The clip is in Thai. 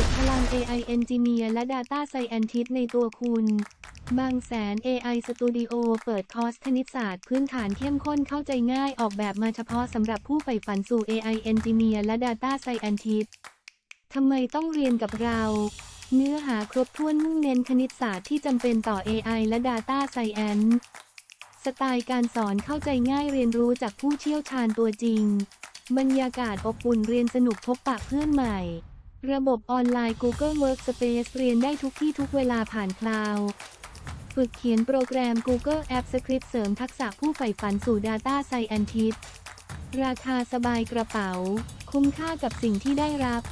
ลุกพลัง AI Engineer และ Data Scientist ในตัวคุณบางแสน AI Studio เปิดคอร์สคณิตศาสตร์พื้นฐานเข้มข้นเข้าใจง่ายออกแบบมาเฉพาะสำหรับผู้ใฝ่ฝันสู่ AI Engineer และ Data Scientist ทำไมต้องเรียนกับเราเนื้อหาครบถ้วนมุ่งเน้นคณิตศาสตร์ที่จำเป็นต่อ AI และ Data Science สไตล์การสอนเข้าใจง่ายเรียนรู้จากผู้เชี่ยวชาญตัวจริงบรรยากาศอบอุ่นเรียนสนุกพบปะเพื่อนใหม่ระบบออนไลน์ Google Workspace เรียนได้ทุกที่ทุกเวลาผ่านคลาวด์ฝึกเขียนโปรแกรม Google Apps Script เสริมทักษะผู้ใฝ่ฝันสู่ Data Scientist ราคาสบายกระเป๋าคุ้มค่ากับสิ่งที่ได้รับ